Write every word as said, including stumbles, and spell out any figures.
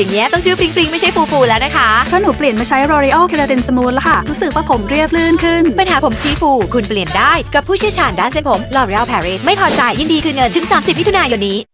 อย่างเงี้ยต้องชื่อฟริงๆไม่ใช่ฟูๆแล้วนะคะเพราะหนูเปลี่ยนมาใช้ L'Oreal Keratin Smooth แล้วค่ะรู้สึกว่าผมเรียบลื่นขึ้นปัญหาผมชี้ฟูคุณเปลี่ยนได้กับผู้เชี่ยวชาญด้านเส้นผม L'Oreal Paris ไม่พอใจยินดีคืนเงินถึง สามสิบมิถุนายนนี้